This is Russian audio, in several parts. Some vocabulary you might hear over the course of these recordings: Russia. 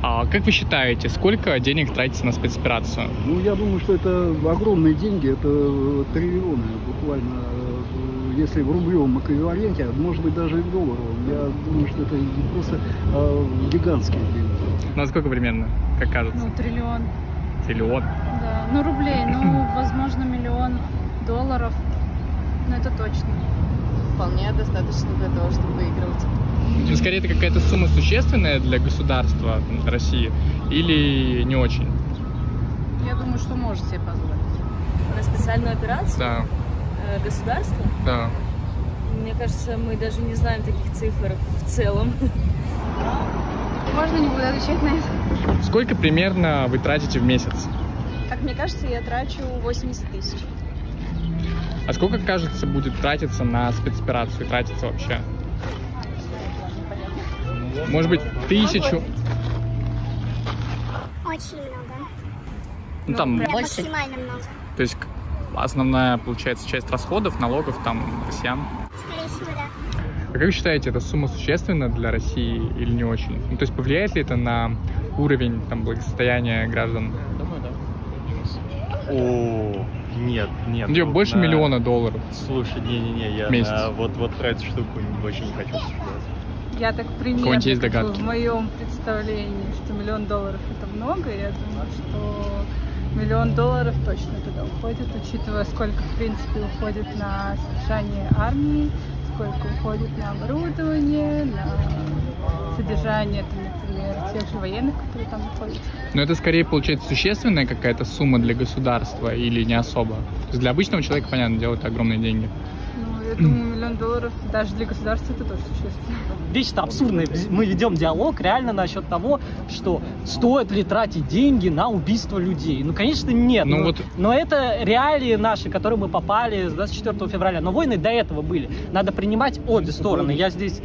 А как вы считаете, сколько денег тратится на спецоперацию? Ну, я думаю, что это огромные деньги, это триллионы буквально. Если в рублевом эквиваленте, может быть, даже и в долларовом. Я думаю, что это просто гигантские деньги. Ну, а сколько примерно, как кажется? Ну, триллион. Триллион? Да, ну рублей, ну, возможно, миллион долларов, но это точно. Вполне достаточно для того, чтобы выигрывать. Ну, скорее, это какая-то сумма существенная для государства, для России, или не очень? Я думаю, что может себе позволить. На специальную операцию? Да. Государство? Да. Мне кажется, мы даже не знаем таких цифр в целом. Можно не буду отвечать на это. Сколько примерно вы тратите в месяц? Как мне кажется, я трачу 80 тысяч. А сколько, кажется, будет тратиться на спецоперацию, тратиться вообще? Может быть, 1000? Очень много. Ну, там больше. Максимально много. То есть основная, получается, часть расходов, налогов, там, россиян. Скорее всего, да. А как вы считаете, эта сумма существенна для России или не очень? Ну, то есть повлияет ли это на уровень, там, благосостояния граждан? Думаю, да. О, нет, нет. Где больше миллиона долларов? Слушай, не-не-не, я на вот про эту штуку очень не хочу обсуждать. Я так примерно в моем представлении, что миллион долларов это много, я думаю, что... Миллион долларов точно туда уходит, учитывая, сколько, в принципе, уходит на содержание армии, сколько уходит на оборудование, на содержание, например, тех же военных, которые там уходят. Но это скорее, получается, существенная какая-то сумма для государства или не особо? То есть для обычного человека, понятно, делают огромные деньги. Ну, я думаю, миллион долларов даже для государства это тоже существенно. Вещь-то абсурдная. Мы ведем диалог реально насчет того, что стоит ли тратить деньги на убийство людей. Ну, конечно, нет. Ну, вот... но это реалии наши, которые мы попали с 24 февраля. Но войны до этого были. Надо принимать обе стороны. Я здесь...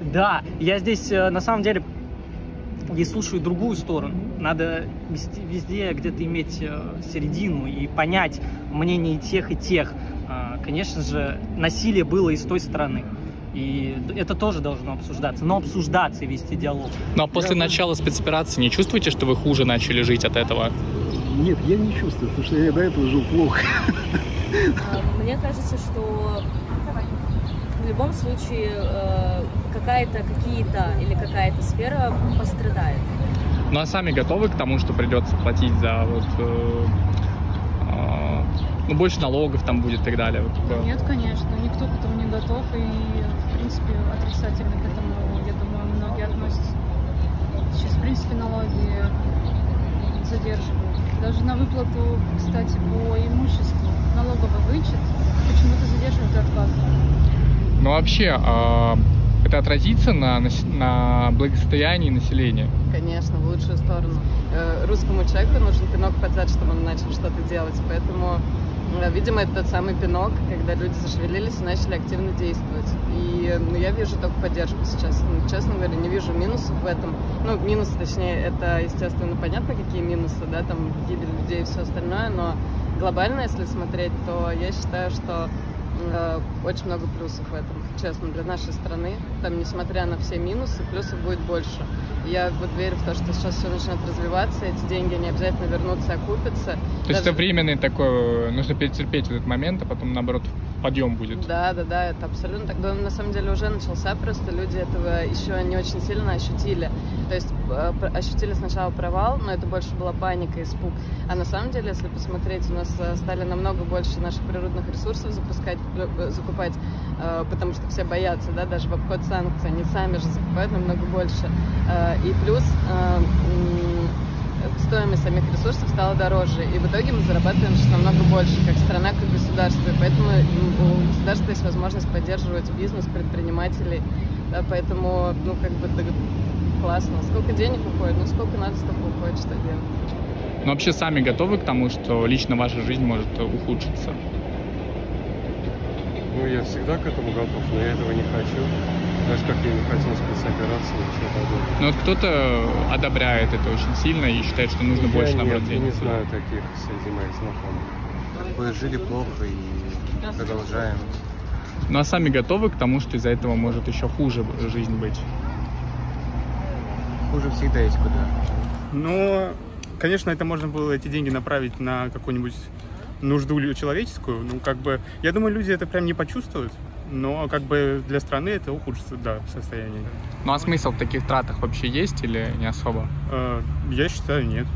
Да, я здесь на самом деле не слушаю другую сторону. Надо везде где-то иметь середину и понять мнение тех и тех. Конечно же, насилие было и с той стороны. И это тоже должно обсуждаться. Но обсуждаться и вести диалог. Ну а после начала спецоперации не чувствуете, что вы хуже начали жить от этого? Нет, я не чувствую, потому что я до этого жил плохо. Мне кажется, что в любом случае какая-то сфера пострадает. Ну а сами готовы к тому, что придется платить за вот... Ну, больше налогов там будет и так далее. Вот. Нет, конечно, никто к этому не готов, и, в принципе, отрицательно к этому, я думаю, многие относятся. Сейчас, в принципе, налоги задерживают. Даже на выплату, кстати, по имуществу налоговый вычет почему-то задерживают и откладывают. Ну, вообще, это отразится на благосостоянии населения? Конечно, в лучшую сторону. Русскому человеку нужен пинок под зад, чтобы он начал что-то делать, поэтому... Видимо, это тот самый пинок, когда люди зашевелились и начали активно действовать. И ну, я вижу только поддержку сейчас. Ну, честно говоря, не вижу минусов в этом. Ну, минусы, точнее, это, естественно, понятно, какие минусы, да, там гибель людей и все остальное, но глобально, если смотреть, то я считаю, что очень много плюсов в этом, честно, для нашей страны. Там, несмотря на все минусы, плюсов будет больше. Я вот верю в то, что сейчас все начнет развиваться, эти деньги не обязательно вернутся, окупятся. То есть это временный такой, нужно перетерпеть этот момент, а потом, наоборот, подъем будет. Да, это абсолютно так. Но на самом деле уже начался, просто люди этого еще не очень сильно ощутили. То есть ощутили сначала провал, но это больше была паника, испуг. А на самом деле, если посмотреть, у нас стали намного больше наших природных ресурсов закупать, потому что все боятся, да, даже в обход санкций, они сами же закупают намного больше. И плюс стоимость самих ресурсов стала дороже, и в итоге мы зарабатываем сейчас намного больше, как страна, как государство, и поэтому у государства есть возможность поддерживать бизнес, предпринимателей, да, поэтому, ну, как бы, классно. Сколько денег уходит, ну, сколько надо, столько уходит, что делать. Но вообще сами готовы к тому, что лично ваша жизнь может ухудшиться? Ну, я всегда к этому готов, но я этого не хочу. Знаешь, как я не хотел спецоперации и все подобное. Ну, вот кто-то одобряет это очень сильно и считает, что нужно больше наоборот денег. Я не знаю таких среди моих знакомых. Мы жили плохо и продолжаем. Ну, а сами готовы к тому, что из-за этого может еще хуже жизнь быть? хуже всегда есть куда. Но, конечно, это можно было эти деньги направить на какую-нибудь нужду человеческую. Ну, как бы, я думаю, люди это прям не почувствуют, но как бы для страны это ухудшится, да, состояние. Ну а смысл в таких тратах вообще есть или не особо? Я считаю, нет.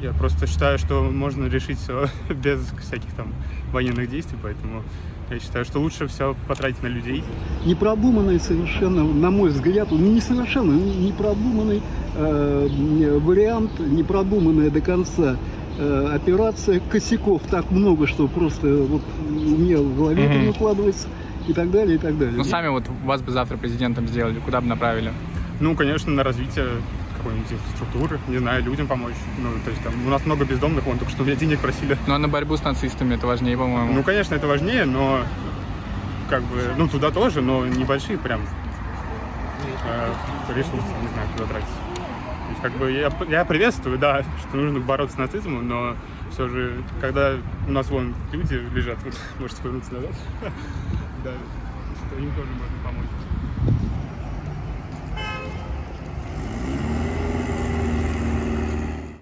Я просто считаю, что можно решить все без всяких там военных действий, поэтому я считаю, что лучше все потратить на людей. Непродуманный совершенно, на мой взгляд, не совершенно непродуманный вариант, непродуманная до конца операция. Косяков так много, что просто вот у меня в голове это не укладывается, и так далее, и так далее. Ну сами вот вас бы завтра президентом сделали, куда бы направили? Ну, конечно, на развитие какой-нибудь инфраструктуры, не знаю, людям помочь. Ну, то есть там у нас много бездомных, вон только что у меня денег просили. Ну, а на борьбу с нацистами это важнее, по-моему. Ну, конечно, это важнее, но как бы, ну, туда тоже, но небольшие прям ресурсы, не знаю, куда тратить. То есть, как бы, я приветствую, да, что нужно бороться с нацизмом, но все же, когда у нас вон люди лежат, вот, можете повернуться назад, да, что им тоже можно помочь.